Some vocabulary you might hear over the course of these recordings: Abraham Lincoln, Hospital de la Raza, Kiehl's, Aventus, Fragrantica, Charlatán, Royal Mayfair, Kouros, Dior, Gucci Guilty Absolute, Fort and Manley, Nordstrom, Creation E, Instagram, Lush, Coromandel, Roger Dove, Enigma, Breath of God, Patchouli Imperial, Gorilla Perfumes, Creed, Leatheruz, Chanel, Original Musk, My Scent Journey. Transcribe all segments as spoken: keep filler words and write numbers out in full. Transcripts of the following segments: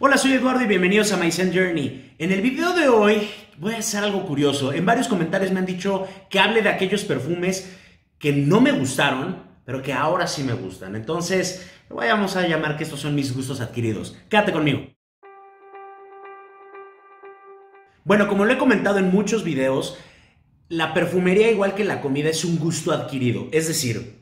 Hola, soy Eduardo y bienvenidos a My Scent Journey. En el video de hoy voy a hacer algo curioso. En varios comentarios me han dicho que hable de aquellos perfumes que no me gustaron, pero que ahora sí me gustan. Entonces, vamos a llamar que estos son mis gustos adquiridos. Quédate conmigo. Bueno, como lo he comentado en muchos videos, la perfumería, igual que la comida, es un gusto adquirido. Es decir,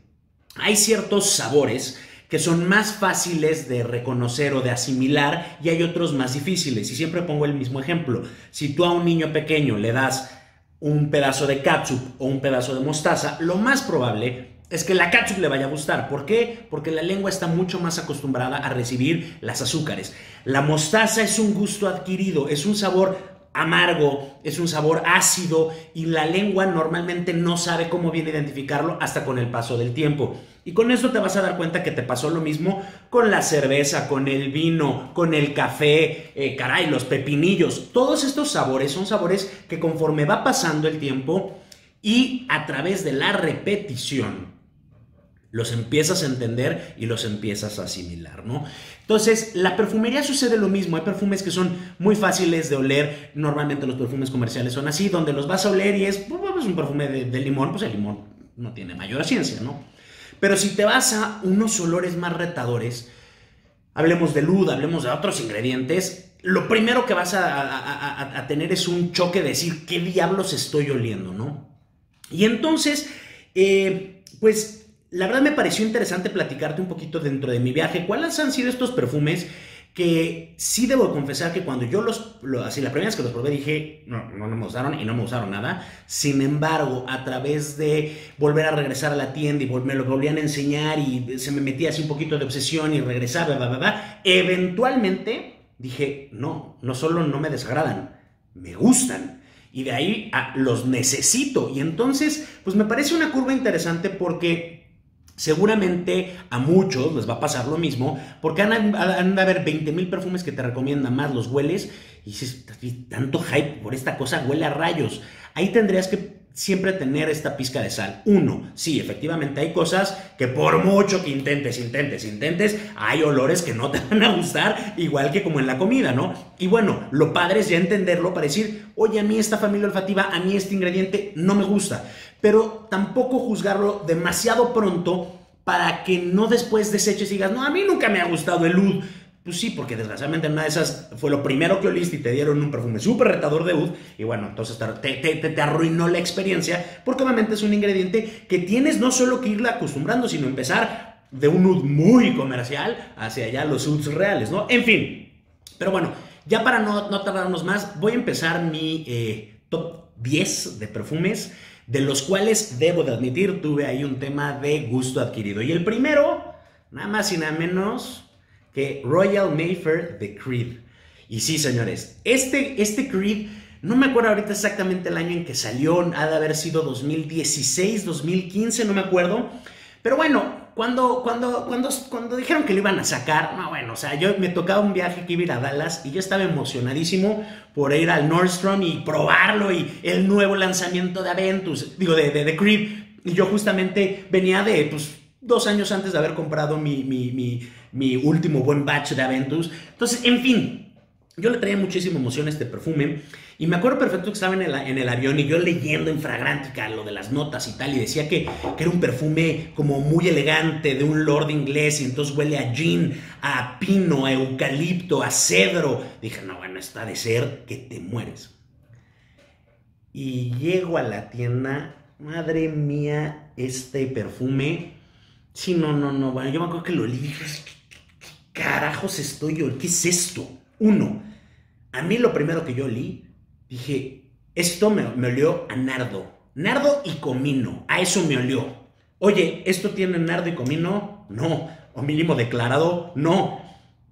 hay ciertos sabores que son más fáciles de reconocer o de asimilar y hay otros más difíciles. Y siempre pongo el mismo ejemplo. Si tú a un niño pequeño le das un pedazo de catsup o un pedazo de mostaza, lo más probable es que la catsup le vaya a gustar. ¿Por qué? Porque la lengua está mucho más acostumbrada a recibir las azúcares. La mostaza es un gusto adquirido, es un sabor amargo, es un sabor ácido y la lengua normalmente no sabe cómo bien identificarlo hasta con el paso del tiempo. Y con esto te vas a dar cuenta que te pasó lo mismo con la cerveza, con el vino, con el café, eh, caray, los pepinillos. Todos estos sabores son sabores que conforme va pasando el tiempo y a través de la repetición los empiezas a entender y los empiezas a asimilar, ¿no? Entonces, la perfumería sucede lo mismo. Hay perfumes que son muy fáciles de oler. Normalmente los perfumes comerciales son así, donde los vas a oler y es pues, un perfume de, de limón. Pues el limón no tiene mayor ciencia, ¿no? Pero si te vas a unos olores más retadores, hablemos de oud, hablemos de otros ingredientes, lo primero que vas a, a, a, a tener es un choque de decir, ¿qué diablos estoy oliendo, no? Y entonces, eh, pues... la verdad me pareció interesante platicarte un poquito dentro de mi viaje cuáles han sido estos perfumes que sí debo confesar que cuando yo los, lo, así la primera vez que los probé dije, no, no me gustaron y no me gustaron nada. Sin embargo, a través de volver a regresar a la tienda y me lo volvían a enseñar y se me metía así un poquito de obsesión y regresaba, bla, bla, bla, eventualmente dije, no, no solo no me desagradan, me gustan. Y de ahí a, los necesito. Y entonces, pues me parece una curva interesante porque seguramente a muchos les va a pasar lo mismo, porque han de haber veinte mil perfumes que te recomiendan más, los hueles y dices, tanto hype por esta cosa, huele a rayos. Ahí tendrías que siempre tener esta pizca de sal. Uno, sí, efectivamente hay cosas que por mucho que intentes, intentes, intentes, hay olores que no te van a gustar, igual que como en la comida, ¿no? Y bueno, lo padre es ya entenderlo para decir, oye, a mí esta familia olfativa, a mí este ingrediente no me gusta, pero tampoco juzgarlo demasiado pronto para que no después deseches y digas, no, a mí nunca me ha gustado el oud. Pues sí, porque desgraciadamente en una de esas fue lo primero que oliste y te dieron un perfume súper retador de oud y bueno, entonces te, te, te, te arruinó la experiencia porque obviamente es un ingrediente que tienes no solo que irla acostumbrando, sino empezar de un oud muy comercial hacia allá los ouds reales, ¿no? En fin, pero bueno, ya para no, no tardarnos más, voy a empezar mi eh, top diez de perfumes de los cuales debo de admitir tuve ahí un tema de gusto adquirido. Y el primero, nada más y nada menos que Royal Mayfair de Creed. Y sí, señores, este, este Creed, no me acuerdo ahorita exactamente el año en que salió, ha de haber sido dos mil dieciséis, dos mil quince, no me acuerdo. Pero bueno, cuando, cuando, cuando, cuando dijeron que lo iban a sacar, no, bueno, o sea, yo me tocaba un viaje que iba a ir a Dallas y yo estaba emocionadísimo por ir al Nordstrom y probarlo y el nuevo lanzamiento de Aventus, digo, de, de, de Creed. Y yo justamente venía de, pues, dos años antes de haber comprado mi, mi, mi, mi último buen batch de Aventus. Entonces, en fin, yo le traía muchísima emoción a este perfume. Y me acuerdo perfecto que estaba en el, en el avión y yo leyendo en Fragrantica lo de las notas y tal. Y decía que, que era un perfume como muy elegante de un lord inglés. Y entonces huele a gin, a pino, a eucalipto, a cedro. Dije, no, bueno, está de ser que te mueres. Y llego a la tienda. Madre mía, este perfume... sí, no, no, no. Bueno, yo me acuerdo que lo olí y dije, ¿qué carajos estoy yo? ¿Qué es esto? Uno, a mí lo primero que yo olí, dije, esto me, me olió a nardo. Nardo y comino. A eso me olió. Oye, ¿esto tiene nardo y comino? No. O mínimo declarado, no.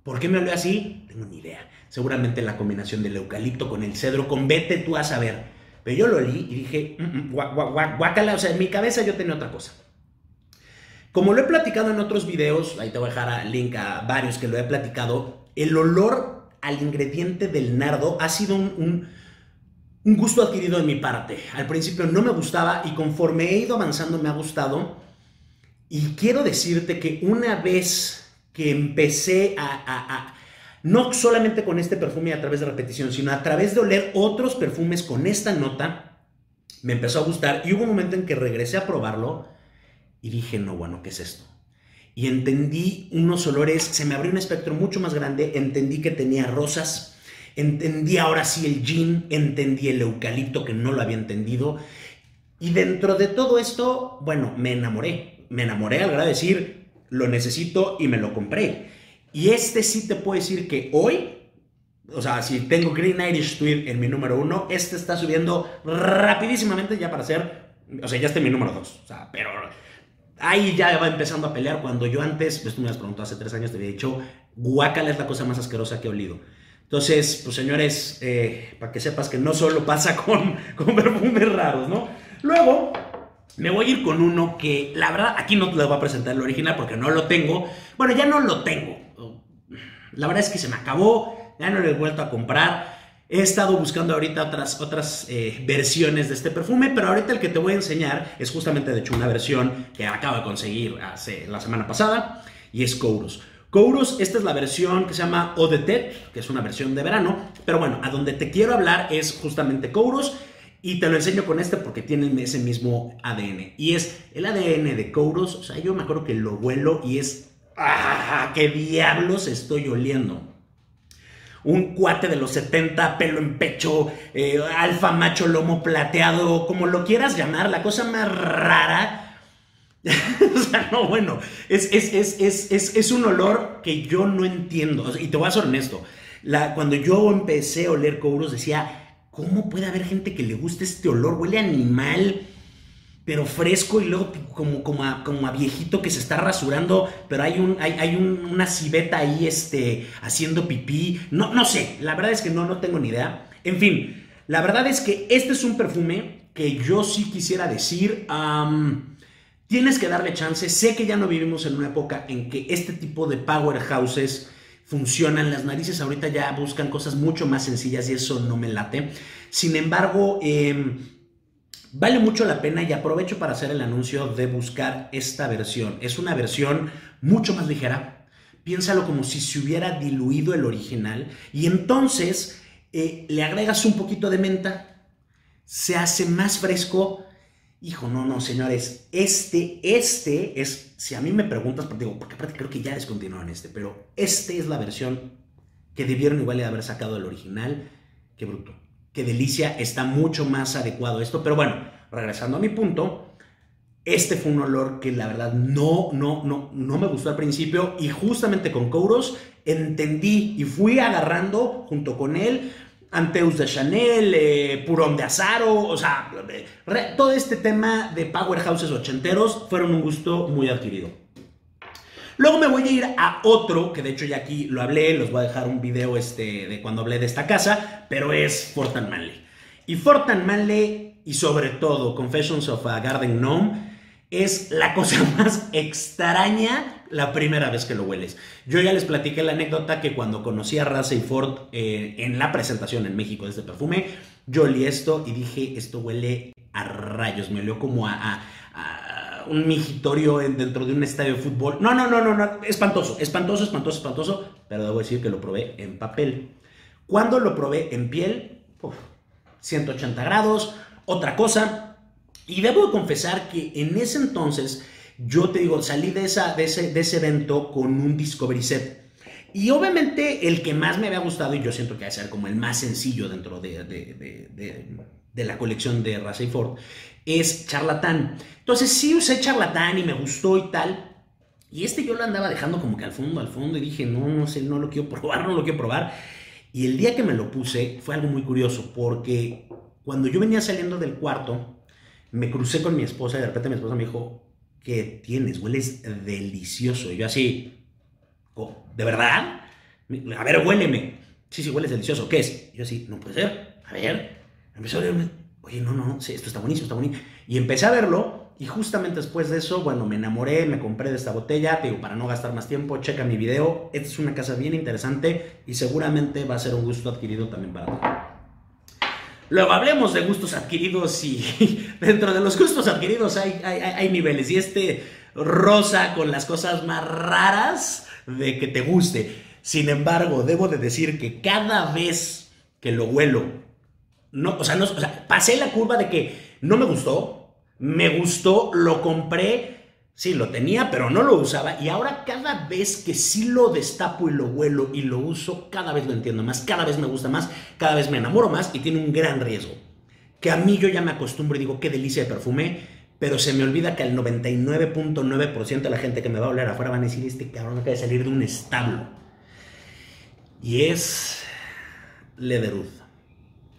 ¿Por qué me olió así? Tengo ni idea. Seguramente la combinación del eucalipto con el cedro, con vete tú a saber. Pero yo lo olí y dije, guácala. O sea, en mi cabeza yo tenía otra cosa. Como lo he platicado en otros videos, ahí te voy a dejar link a varios que lo he platicado, el olor al ingrediente del nardo ha sido un, un, un gusto adquirido de mi parte. Al principio no me gustaba y conforme he ido avanzando me ha gustado. Y quiero decirte que una vez que empecé a, a, a no solamente con este perfume a través de repetición, sino a través de oler otros perfumes con esta nota, me empezó a gustar y hubo un momento en que regresé a probarlo y dije, no, bueno, ¿qué es esto? Y entendí unos olores, se me abrió un espectro mucho más grande, entendí que tenía rosas, entendí ahora sí el gin, entendí el eucalipto que no lo había entendido y dentro de todo esto, bueno, me enamoré, me enamoré al grado de decir, lo necesito y me lo compré. Y este sí te puedo decir que hoy, o sea, si tengo Green Irish Tweet en mi número uno, este está subiendo rapidísimamente ya para ser, o sea, ya está en mi número dos, o sea, pero... ahí ya va empezando a pelear cuando yo antes, pues tú me has preguntado hace tres años, te había dicho, guácala es la cosa más asquerosa que he olido. Entonces, pues señores, eh, para que sepas que no solo pasa con, con perfumes raros, ¿no? Luego, me voy a ir con uno que, la verdad, aquí no les voy a presentar el original porque no lo tengo. Bueno, ya no lo tengo. La verdad es que se me acabó, ya no lo he vuelto a comprar. He estado buscando ahorita otras, otras eh, versiones de este perfume, pero ahorita el que te voy a enseñar es justamente, de hecho, una versión que acabo de conseguir hace, la semana pasada, y es Kouros. Kouros, esta es la versión que se llama Eau d'Été, que es una versión de verano, pero bueno, a donde te quiero hablar es justamente Kouros, y te lo enseño con este porque tienen ese mismo A D N, y es el A D N de Kouros, o sea, yo me acuerdo que lo huelo y es... ¡ah, qué diablos estoy oliendo! Un cuate de los setenta, pelo en pecho, eh, alfa macho, lomo plateado, como lo quieras llamar, la cosa más rara. O sea, no, bueno, es, es, es, es, es, es un olor que yo no entiendo. O sea, y te voy a ser honesto, la, cuando yo empecé a oler Kouros decía, ¿cómo puede haber gente que le guste este olor? Huele a animal, pero fresco y luego como, como, a, como a viejito que se está rasurando, pero hay, un, hay, hay un, una civeta ahí este, haciendo pipí. No, no sé, la verdad es que no, no tengo ni idea. En fin, la verdad es que este es un perfume que yo sí quisiera decir, um, tienes que darle chance. Sé que ya no vivimos en una época en que este tipo de powerhouses funcionan. Las narices ahorita ya buscan cosas mucho más sencillas y eso no me late. Sin embargo... Eh, vale mucho la pena y aprovecho para hacer el anuncio de buscar esta versión. Es una versión mucho más ligera. Piénsalo como si se hubiera diluido el original y entonces eh, le agregas un poquito de menta. Se hace más fresco. Hijo, no, no, señores. Este, este es, si a mí me preguntas, porque digo, porque aparte creo que ya descontinuaron este, pero este es la versión que debieron igual de haber sacado del original. Qué bruto. Qué delicia, está mucho más adecuado esto. Pero bueno, regresando a mi punto, este fue un olor que la verdad no, no, no, no me gustó al principio. Y justamente con Kouros entendí y fui agarrando junto con él Aventus de Chanel, eh, Purón de Azaro, o sea, re, todo este tema de powerhouses ochenteros fueron un gusto muy adquirido. Luego me voy a ir a otro, que de hecho ya aquí lo hablé, los voy a dejar un video este, de cuando hablé de esta casa, pero es Fort and Manley. Y Fort and Manley, y sobre todo Confessions of a Garden Gnome, es la cosa más extraña la primera vez que lo hueles. Yo ya les platiqué la anécdota que cuando conocí a Raza y Ford eh, en la presentación en México de este perfume, yo olí esto y dije, esto huele a rayos, me olió como a... a, a un migitorio dentro de un estadio de fútbol. No, no, no, no, no, espantoso, espantoso, espantoso, espantoso, pero debo decir que lo probé en papel. Cuando lo probé en piel, uf, ciento ochenta grados, otra cosa, y debo confesar que en ese entonces, yo te digo, salí de, esa, de, ese, de ese evento con un Discovery set, y obviamente el que más me había gustado, y yo siento que va a ser como el más sencillo dentro de, de, de, de, de la colección de Raza y Ford, es Charlatán. Entonces sí usé Charlatán y me gustó y tal. Y este yo lo andaba dejando como que al fondo, al fondo. Y dije, no, no sé, no lo quiero probar, no lo quiero probar. Y el día que me lo puse fue algo muy curioso. Porque cuando yo venía saliendo del cuarto, me crucé con mi esposa. Y de repente mi esposa me dijo, ¿qué tienes? Hueles delicioso. Y yo así, oh, ¿de verdad? A ver, huéleme. Sí, sí, hueles delicioso. ¿Qué es? Y yo así, no puede ser. A ver. Empezó a olerme. Oye, no, no, no, esto está buenísimo, está buenísimo. Y empecé a verlo y justamente después de eso, bueno, me enamoré, me compré de esta botella. Te digo, para no gastar más tiempo, checa mi video. Esta es una casa bien interesante y seguramente va a ser un gusto adquirido también para ti. Luego hablemos de gustos adquiridos y dentro de los gustos adquiridos hay, hay, hay, hay niveles. Y este rosa con las cosas más raras de que te guste. Sin embargo, debo de decir que cada vez que lo huelo, no, o sea, no, o sea, pasé la curva de que no me gustó, me gustó, lo compré, sí, lo tenía, pero no lo usaba. Y ahora cada vez que sí lo destapo y lo huelo y lo uso, cada vez lo entiendo más, cada vez me gusta más, cada vez me enamoro más y tiene un gran riesgo. Que a mí yo ya me acostumbro y digo, qué delicia de perfume, pero se me olvida que al noventa y nueve punto nueve por ciento de la gente que me va a oler afuera van a decir, este cabrón acaba de salir de un establo. Y es Leatheruz.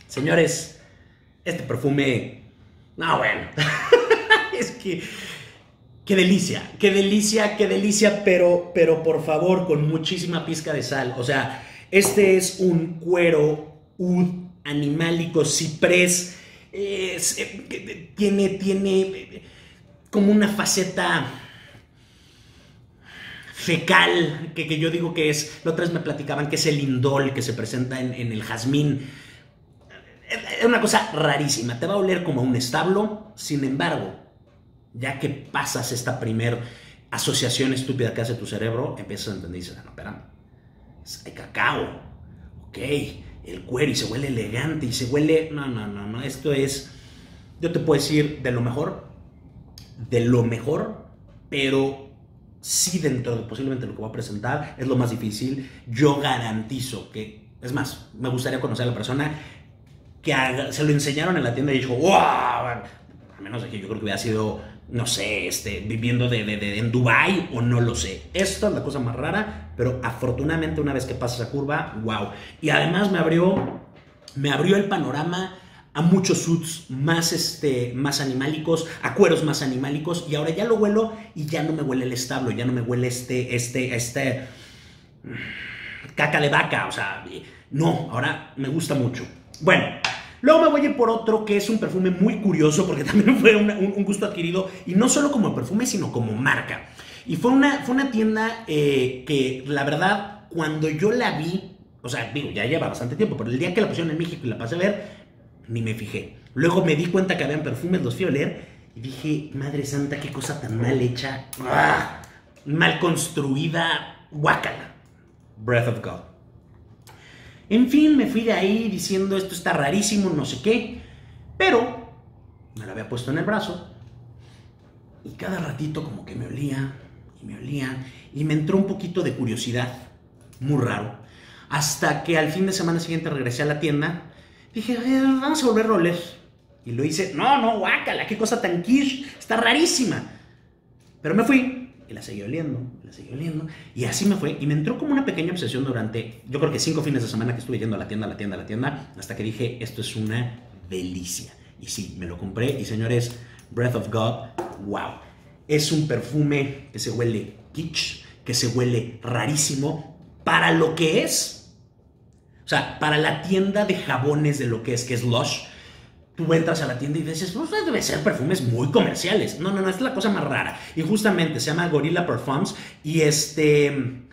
Señores, este perfume... No, bueno. Es que... Qué delicia, qué delicia, qué delicia, pero, pero por favor, con muchísima pizca de sal. O sea, este es un cuero oud animálico, ciprés. Es, eh, tiene, tiene como una faceta fecal, que, que yo digo que es, la otra vez me platicaban que es el indol que se presenta en, en el jazmín. Es una cosa rarísima, te va a oler como a un establo, sin embargo, ya que pasas esta primer asociación estúpida que hace tu cerebro, empiezas a entender y dices, no, espérame, hay cacao, ok, el cuero y se huele elegante y se huele... No, no, no, no, esto es... Yo te puedo decir de lo mejor, de lo mejor, pero sí dentro de posiblemente lo que voy a presentar es lo más difícil. Yo garantizo que... Es más, me gustaría conocer a la persona que haga, se lo enseñaron en la tienda y dijo, wow, al menos aquí yo creo que hubiera sido, no sé, este, viviendo de, de, de, en Dubái o no lo sé. Esto es la cosa más rara, pero afortunadamente una vez que pasa esa curva, wow. Y además me abrió, me abrió el panorama a muchos suits más, este, más animálicos, a cueros más animálicos. Y ahora ya lo huelo y ya no me huele el establo, ya no me huele este, este, este, caca de vaca. O sea, no, ahora me gusta mucho. Bueno. Luego me voy a ir por otro que es un perfume muy curioso porque también fue una, un, un gusto adquirido y no solo como perfume sino como marca. Y fue una, fue una tienda eh, que la verdad cuando yo la vi, o sea, digo, ya lleva bastante tiempo, pero el día que la pusieron en México y la pasé a ver, ni me fijé. Luego me di cuenta que habían perfumes, los fui a oler y dije, madre santa, qué cosa tan mal hecha, ¡ah! Mal construida, guácala. Breath of God. En fin, me fui de ahí diciendo esto está rarísimo, no sé qué, pero me lo había puesto en el brazo y cada ratito como que me olía y me olía y me entró un poquito de curiosidad, muy raro, hasta que al fin de semana siguiente regresé a la tienda, dije, vamos a volverlo a oler y lo hice, no, no, guácala, qué cosa tan quiche, está rarísima, pero me fui. Y la seguí oliendo, la seguí oliendo. Y así me fue. Y me entró como una pequeña obsesión durante, yo creo que cinco fines de semana que estuve yendo a la tienda, a la tienda, a la tienda, hasta que dije, esto es una delicia. Y sí, me lo compré. Y señores, Breath of God, wow. Es un perfume que se huele kitsch, que se huele rarísimo, para lo que es. O sea, para la tienda de jabones de lo que es, que es Lush. Tú entras a la tienda y dices, no, debe ser perfumes muy comerciales. No, no, no, esta es la cosa más rara. Y justamente se llama Gorilla Perfumes. Y este...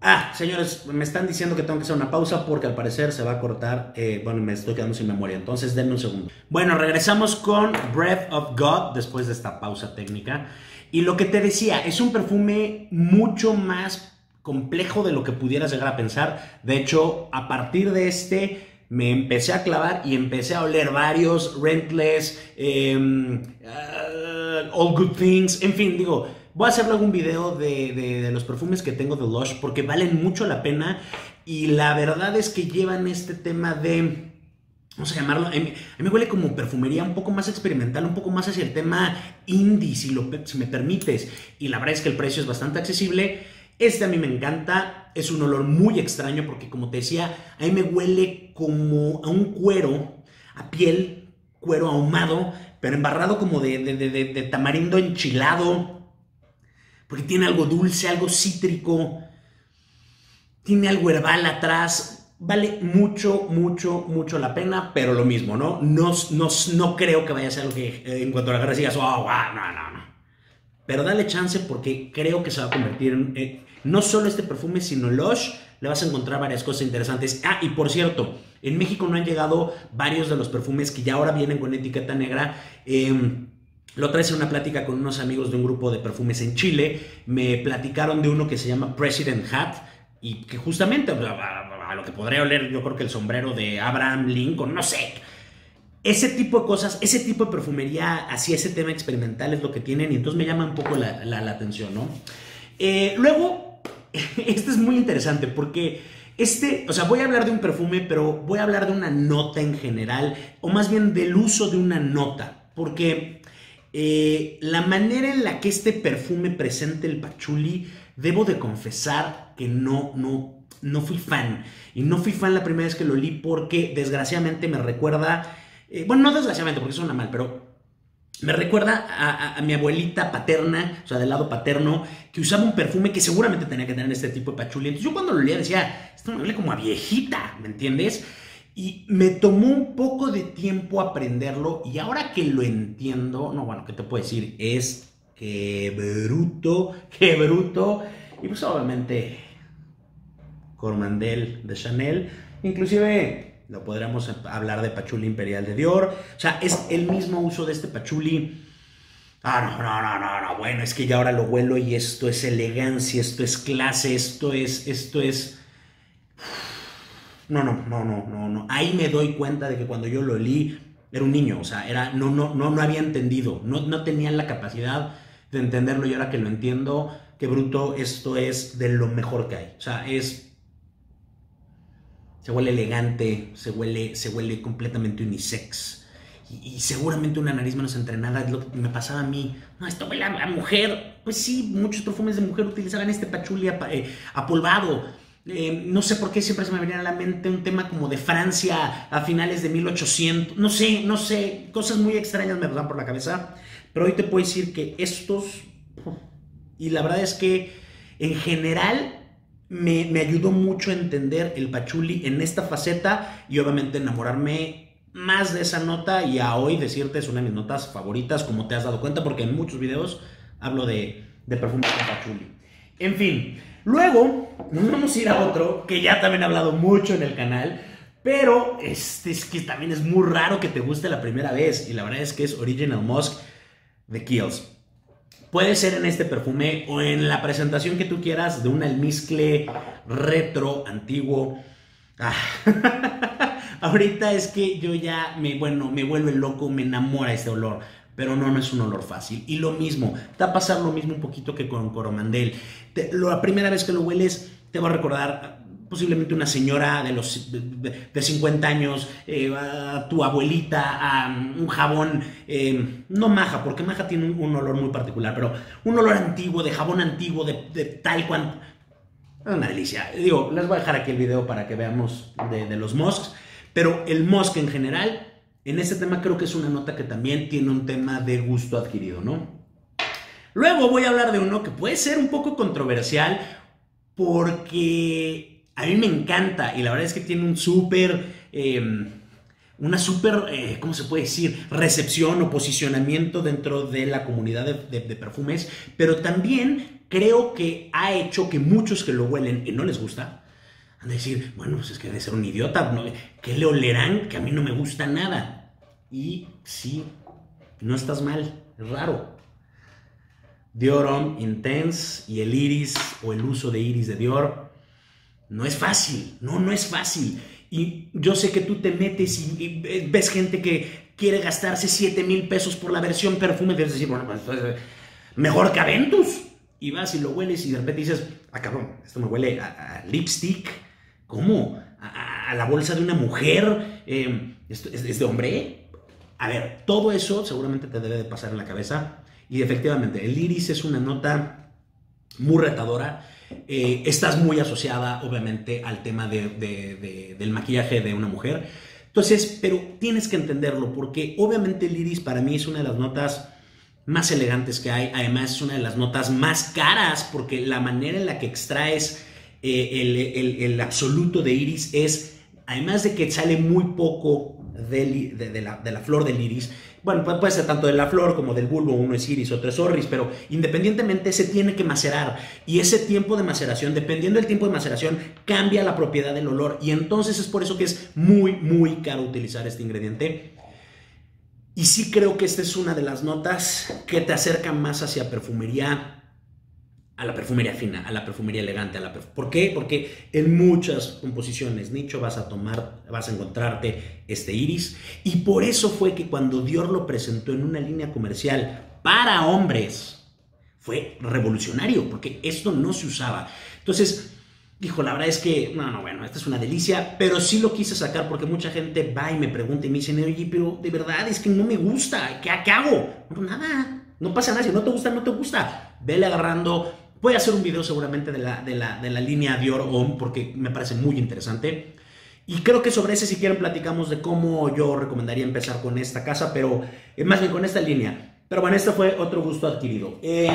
Ah, señores, me están diciendo que tengo que hacer una pausa porque al parecer se va a cortar. Eh, bueno, me estoy quedando sin memoria, entonces denme un segundo. Bueno, regresamos con Breath of God después de esta pausa técnica. Y lo que te decía, es un perfume mucho más complejo de lo que pudieras llegar a pensar. De hecho, a partir de este... me empecé a clavar y empecé a oler varios, Rentless, eh, uh, All Good Things, en fin, digo, voy a hacerle algún video de, de, de los perfumes que tengo de Lush porque valen mucho la pena y la verdad es que llevan este tema de, vamos a llamarlo, a mí, a mí me huele como perfumería un poco más experimental, un poco más hacia el tema indie, si, lo, si me permites, y la verdad es que el precio es bastante accesible. Este a mí me encanta, es un olor muy extraño porque como te decía, a mí me huele como a un cuero, a piel, cuero ahumado, pero embarrado como de, de, de, de tamarindo enchilado, porque tiene algo dulce, algo cítrico, tiene algo herbal atrás. Vale mucho, mucho, mucho la pena, pero lo mismo, ¿no? No, no, no creo que vaya a ser algo que eh, en cuanto a la garra sigas, oh, wow, no, no, no. Pero dale chance porque creo que se va a convertir en... Eh, no solo este perfume, sino Lush. Le vas a encontrar varias cosas interesantes. Ah, y por cierto, en México no han llegado varios de los perfumes que ya ahora vienen con etiqueta negra. Eh, lo traje en una plática con unos amigos de un grupo de perfumes en Chile. Me platicaron de uno que se llama President Hat. Y que justamente a, a, a lo que podría oler, yo creo que el sombrero de Abraham Lincoln, no sé. Ese tipo de cosas, ese tipo de perfumería, así ese tema experimental es lo que tienen. Y entonces me llama un poco la, la, la atención, ¿no? Eh, luego, este es muy interesante porque este, o sea, voy a hablar de un perfume, pero voy a hablar de una nota en general, o más bien del uso de una nota, porque eh, la manera en la que este perfume presenta el patchouli, debo de confesar que no, no, no fui fan. Y no fui fan la primera vez que lo olí porque desgraciadamente me recuerda, eh, bueno, no desgraciadamente porque suena mal, pero me recuerda a, a, a mi abuelita paterna, o sea, del lado paterno, que usaba un perfume que seguramente tenía que tener este tipo de patchouli. Entonces yo cuando lo olía decía, esto me huele como a viejita, ¿me entiendes? Y me tomó un poco de tiempo aprenderlo y ahora que lo entiendo, no, bueno, ¿qué te puedo decir? Es que bruto, que bruto. Y pues obviamente Coromandel de Chanel, inclusive... Lo podríamos hablar de patchouli imperial de Dior. O sea, es el mismo uso de este patchouli. Ah, no, no, no, no, no. Bueno, es que ya ahora lo huelo y esto es elegancia, esto es clase, esto es, esto es... No, no, no, no, no, no. Ahí me doy cuenta de que cuando yo lo olí era un niño. O sea, era, no, no, no, no había entendido. No, no tenía la capacidad de entenderlo y ahora que lo entiendo, qué bruto, esto es de lo mejor que hay. O sea, es... Se huele elegante, se huele, se huele completamente unisex. Y, y seguramente una nariz menos entrenada es lo que me pasaba a mí. No, esto huele a, a mujer. Pues sí, muchos perfumes de mujer utilizaban este patchouli apolvado. Eh, no sé por qué siempre se me venía a la mente un tema como de Francia a finales de mil ochocientos. No sé, no sé. Cosas muy extrañas me pasan por la cabeza. Pero hoy te puedo decir que estos... Y la verdad es que en general... Me, me ayudó mucho a entender el patchouli en esta faceta y obviamente enamorarme más de esa nota y a hoy decirte es una de mis notas favoritas, como te has dado cuenta, porque en muchos videos hablo de, de perfumes con patchouli. En fin, luego nos vamos a ir a otro que ya también he hablado mucho en el canal, pero este es que también es muy raro que te guste la primera vez y la verdad es que es Original Musk de Kiehl's. Puede ser en este perfume o en la presentación que tú quieras de un almizcle retro, antiguo. Ah. Ahorita es que yo ya me, bueno, me vuelve loco, me enamora este olor. Pero no, no es un olor fácil. Y lo mismo, te va a pasar lo mismo un poquito que con Coromandel. Te, lo, la primera vez que lo hueles te va a recordar... Posiblemente una señora de, los, de, de cincuenta años, eh, a tu abuelita, a un jabón, eh, no maja, porque maja tiene un, un olor muy particular, pero un olor antiguo, de jabón antiguo, de, de tal cual. Una delicia. Digo, les voy a dejar aquí el video para que veamos de, de los musks, pero el musk en general, en este tema creo que es una nota que también tiene un tema de gusto adquirido, ¿no? Luego voy a hablar de uno que puede ser un poco controversial porque... A mí me encanta y la verdad es que tiene un súper, eh, una súper, eh, ¿cómo se puede decir? Recepción o posicionamiento dentro de la comunidad de, de, de perfumes, pero también creo que ha hecho que muchos que lo huelen y no les gusta, han de decir, bueno, pues es que debe ser un idiota, ¿no? ¿Qué le olerán que a mí no me gusta nada? Y sí, no estás mal, es raro. Dior Homme Intense y el iris o el uso de iris de Dior. No es fácil, no, no es fácil. Y yo sé que tú te metes y, y ves gente que quiere gastarse siete mil pesos por la versión perfume. Debes decir, bueno, pues, mejor que Aventus. Y vas y lo hueles y de repente dices, ah, cabrón, esto me huele a, a lipstick. ¿Cómo? A, a, a la bolsa de una mujer. Eh, ¿esto es, es de hombre? A ver, todo eso seguramente te debe de pasar en la cabeza. Y efectivamente, el iris es una nota muy retadora. Eh, estás muy asociada obviamente al tema de, de, de, del maquillaje de una mujer, entonces, pero tienes que entenderlo porque obviamente el iris para mí es una de las notas más elegantes que hay, además es una de las notas más caras porque la manera en la que extraes eh, el, el, el absoluto de iris es, además de que sale muy poco del, de, de, la, de la flor del iris. Bueno, puede ser tanto de la flor como del bulbo, uno es iris, otro es orris, pero independientemente se tiene que macerar. Y ese tiempo de maceración, dependiendo del tiempo de maceración, cambia la propiedad del olor. Y entonces es por eso que es muy, muy caro utilizar este ingrediente. Y sí creo que esta es una de las notas que te acerca más hacia perfumería a la perfumería fina, a la perfumería elegante. A la perf ¿Por qué? Porque en muchas composiciones nicho vas a tomar, vas a encontrarte este iris. Y por eso fue que cuando Dior lo presentó en una línea comercial para hombres, fue revolucionario, porque esto no se usaba. Entonces, hijo, la verdad es que, no, no, bueno, esta es una delicia, pero sí lo quise sacar porque mucha gente va y me pregunta y me dicen, oye, pero de verdad es que no me gusta, ¿qué, qué hago? No, nada, no pasa nada, si no te gusta, no te gusta. Vele agarrando. Voy a hacer un video seguramente de la, de la, de la línea Dior Homme porque me parece muy interesante. Y creo que sobre ese, si quieren, platicamos de cómo yo recomendaría empezar con esta casa, pero eh, más bien con esta línea. Pero bueno, este fue otro gusto adquirido. Eh,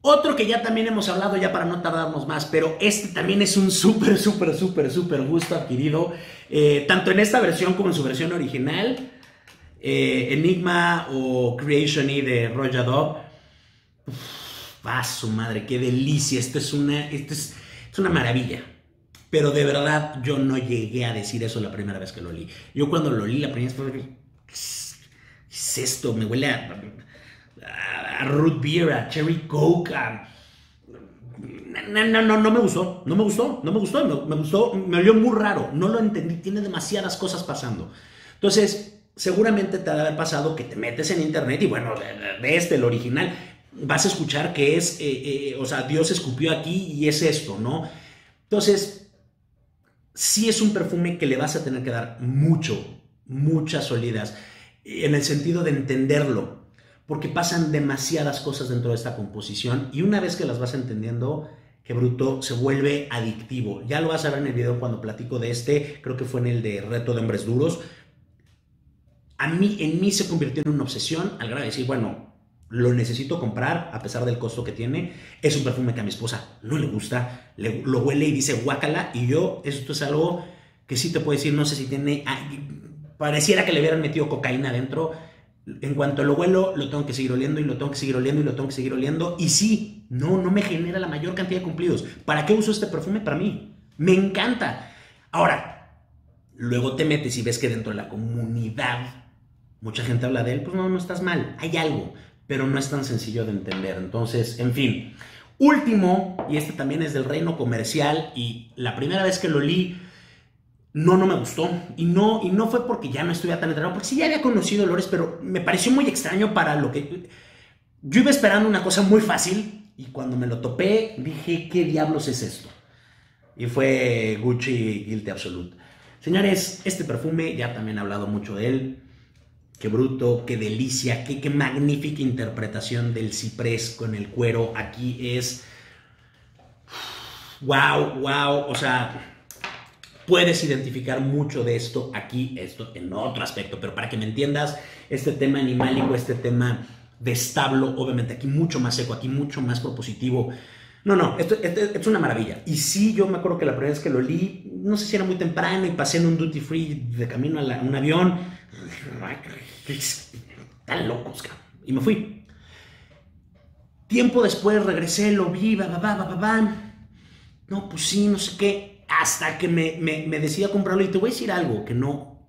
otro que ya también hemos hablado, ya para no tardarnos más, pero este también es un súper, súper, súper, súper gusto adquirido. Eh, tanto en esta versión como en su versión original. Eh, Enigma o Creation E de Roger Dove. Uf. ¡Ah, su madre! ¡Qué delicia! Esto es una, esto es, es una maravilla. Pero de verdad, yo no llegué a decir eso la primera vez que lo olí. Yo cuando lo olí la primera vez, ¿qué es, qué es esto? Me huele a, a, a root beer, a cherry coke, a... No, no, no, no me gustó, no me gustó, no me gustó, me, me gustó, me olió muy raro. No lo entendí, tiene demasiadas cosas pasando. Entonces, seguramente te ha de haber pasado que te metes en internet y bueno, de este, el original... vas a escuchar que es, eh, eh, o sea, Dios escupió aquí y es esto, ¿no? Entonces, sí es un perfume que le vas a tener que dar mucho, muchas olidas, en el sentido de entenderlo, porque pasan demasiadas cosas dentro de esta composición y una vez que las vas entendiendo, qué bruto, se vuelve adictivo. Ya lo vas a ver en el video cuando platico de este, creo que fue en el de Reto de Hombres Duros. A mí, en mí se convirtió en una obsesión al grado de decir, bueno... lo necesito comprar a pesar del costo que tiene. Es un perfume que a mi esposa no le gusta, le, lo huele y dice guácala. Y yo, esto es algo que sí te puedo decir, no sé si tiene... Ay, pareciera que le hubieran metido cocaína adentro. En cuanto lo huelo, lo tengo que seguir oliendo y lo tengo que seguir oliendo y lo tengo que seguir oliendo. Y sí, no, no me genera la mayor cantidad de cumplidos. ¿Para qué uso este perfume? Para mí. Me encanta. Ahora, luego te metes y ves que dentro de la comunidad mucha gente habla de él. Pues no, no estás mal. Hay algo. Pero no es tan sencillo de entender. Entonces, en fin. Último, y este también es del reino comercial, y la primera vez que lo olí, no, no me gustó. Y no, y no fue porque ya no estuviera tan entrenado, porque sí ya había conocido olores, pero me pareció muy extraño para lo que... Yo iba esperando una cosa muy fácil, y cuando me lo topé, dije, ¿qué diablos es esto? Y fue Gucci Guilty Absolute. Señores, este perfume, ya también he hablado mucho de él. Qué bruto, qué delicia, qué, qué magnífica interpretación del ciprés con el cuero. Aquí es... ¡Wow! ¡Wow! O sea, puedes identificar mucho de esto aquí, esto en otro aspecto. Pero para que me entiendas, este tema animálico, este tema de establo, obviamente aquí mucho más seco, aquí mucho más propositivo. No, no, esto, esto, esto es una maravilla. Y sí, yo me acuerdo que la primera vez que lo olí, no sé si era muy temprano y pasé en un duty free de camino a, la, a un avión... Tan locos, cabrón. Y me fui. Tiempo después regresé, lo vi, va, va, va, va, va. No, pues sí, no sé qué. Hasta que me, me, me decidí a comprarlo. Y te voy a decir algo que no.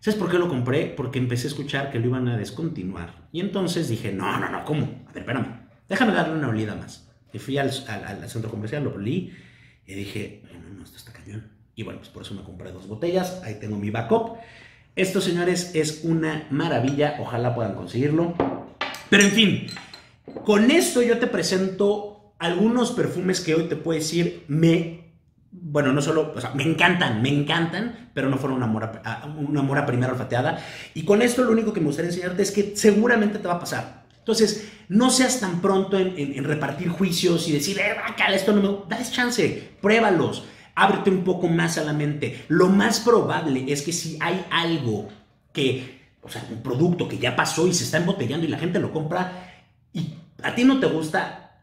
¿Sabes por qué lo compré? Porque empecé a escuchar que lo iban a descontinuar. Y entonces dije, no, no, no, ¿cómo? A ver, espérame. Déjame darle una olida más. Y fui al, al, al centro comercial, lo olí. Y dije, no, no, esto está cañón. Y bueno, pues por eso me compré dos botellas. Ahí tengo mi backup. Esto, señores, es una maravilla. Ojalá puedan conseguirlo. Pero, en fin, con esto yo te presento algunos perfumes que hoy te puedo decir me... Bueno, no solo... O sea, me encantan, me encantan, pero no fueron una amor a, un amor a primera olfateada. Y con esto lo único que me gustaría enseñarte es que seguramente te va a pasar. Entonces, no seas tan pronto en, en, en repartir juicios y decir, eh, bacala, esto no me... Dale chance, pruébalos. Ábrete un poco más a la mente. Lo más probable es que si hay algo que, o sea, un producto que ya pasó y se está embotellando y la gente lo compra y a ti no te gusta,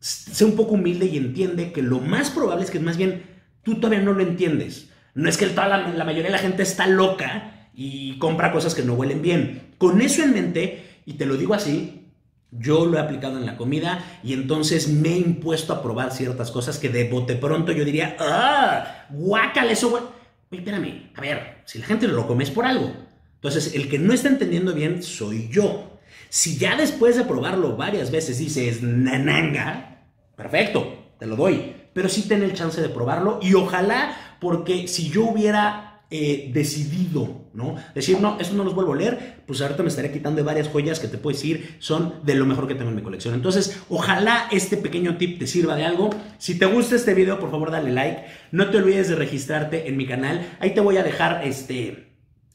sé un poco humilde y entiende que lo más probable es que más bien tú todavía no lo entiendes. No es que toda la, la mayoría de la gente está loca y compra cosas que no huelen bien. Con eso en mente, y te lo digo así... Yo lo he aplicado en la comida y entonces me he impuesto a probar ciertas cosas que de bote pronto yo diría, ¡ah! ¡Guácala eso! Güey, espérame, a ver, si la gente lo come es por algo. Entonces, el que no está entendiendo bien soy yo. Si ya después de probarlo varias veces dices nananga, perfecto, te lo doy. Pero sí ten el chance de probarlo y ojalá, porque si yo hubiera eh, decidido, ¿no? Decir, no, eso no los vuelvo a leer, pues ahorita me estaré quitando de varias joyas que te puedo decir son de lo mejor que tengo en mi colección. Entonces, ojalá este pequeño tip te sirva de algo. Si te gusta este video, por favor, dale like. No te olvides de registrarte en mi canal. Ahí te voy a dejar este...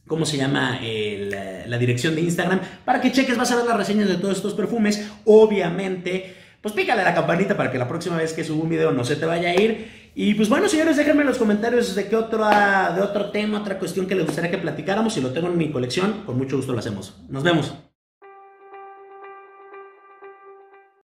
¿Cómo se llama? Eh, la, la dirección de Instagram. Para que cheques, vas a ver las reseñas de todos estos perfumes. Obviamente, pues pícale a la campanita para que la próxima vez que suba un video no se te vaya a ir. Y pues bueno, señores, déjenme en los comentarios de qué otra, de otro tema, otra cuestión que les gustaría que platicáramos. Si lo tengo en mi colección, con mucho gusto lo hacemos. Nos vemos.